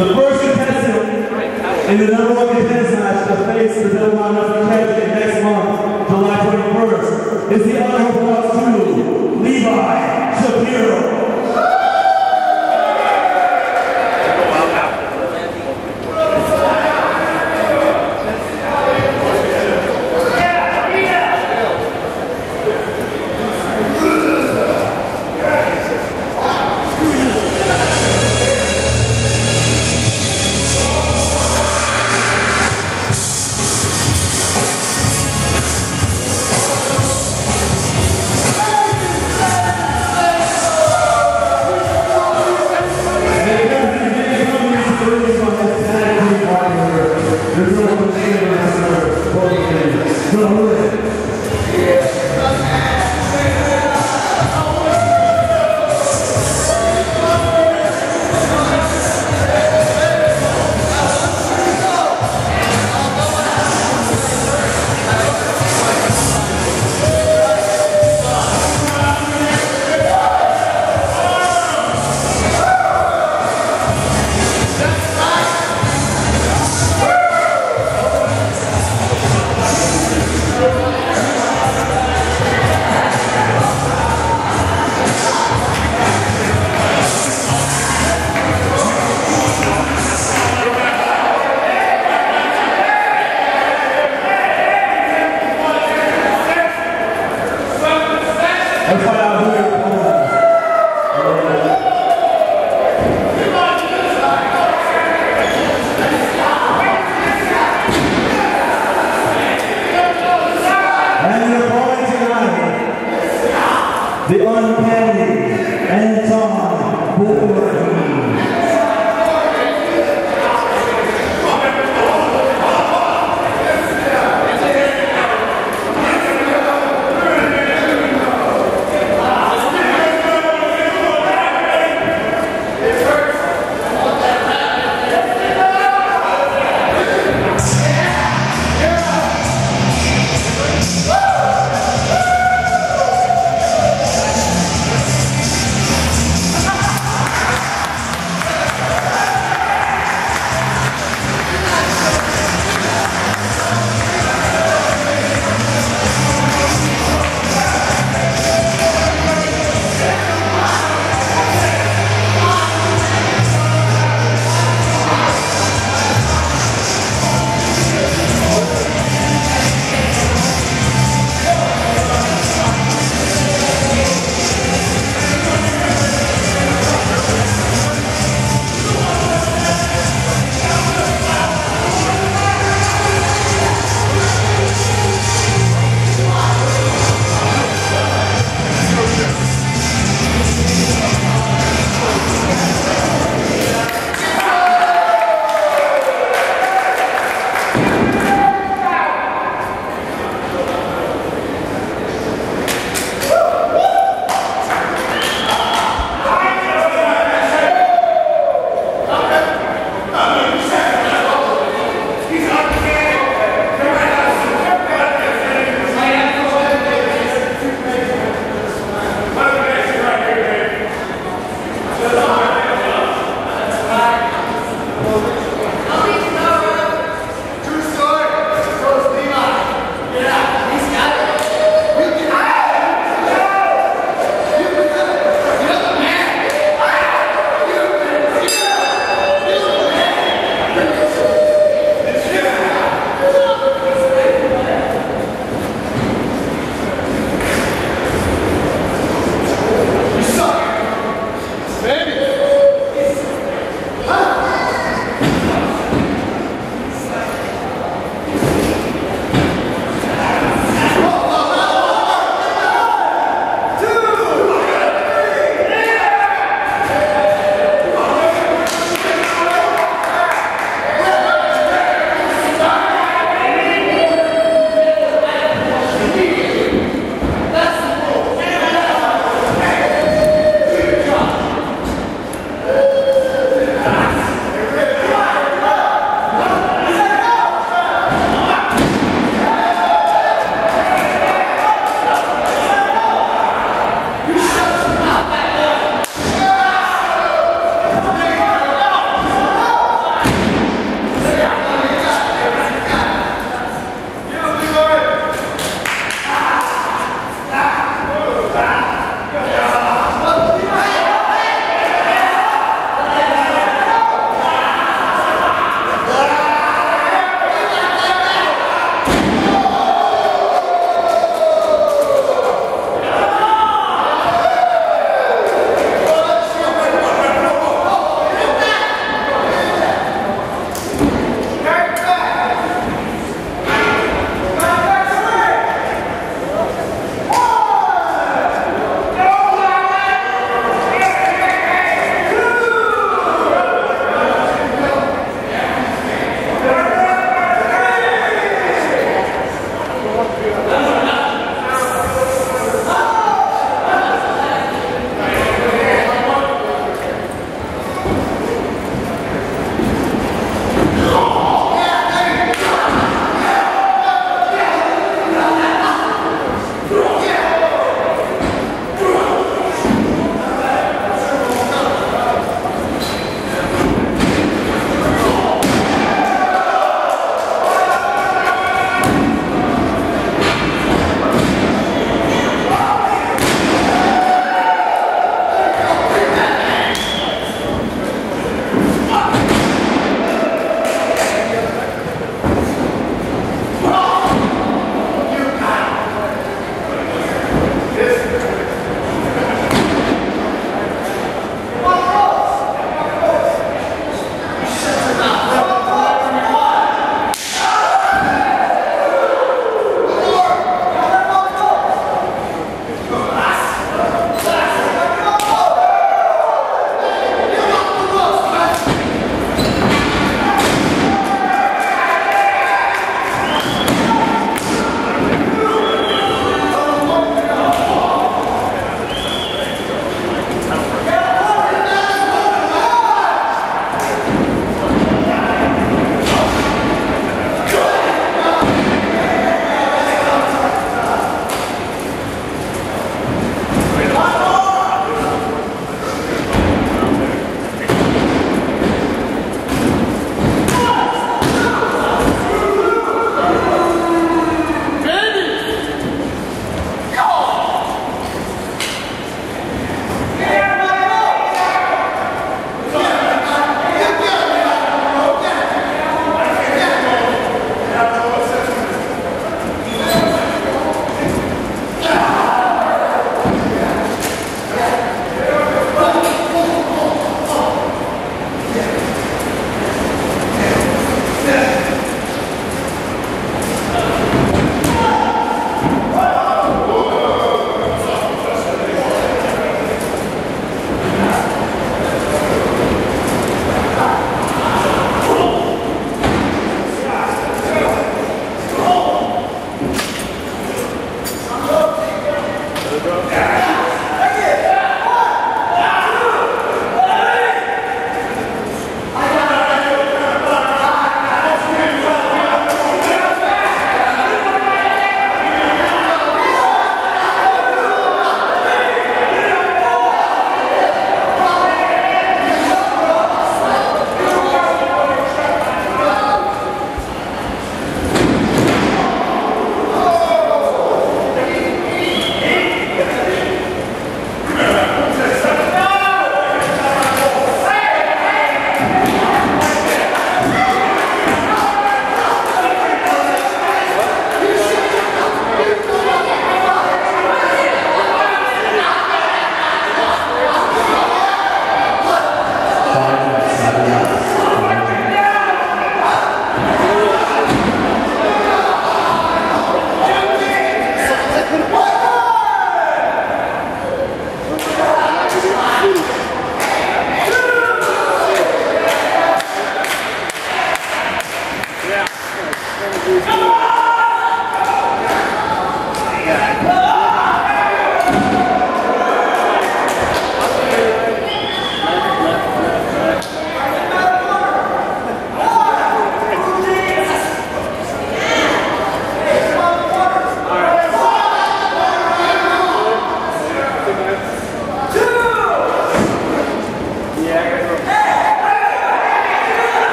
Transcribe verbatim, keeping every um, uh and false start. The first contestant and the number one contestant I shall face the deadline of the next month, July twenty-first, is the Honorable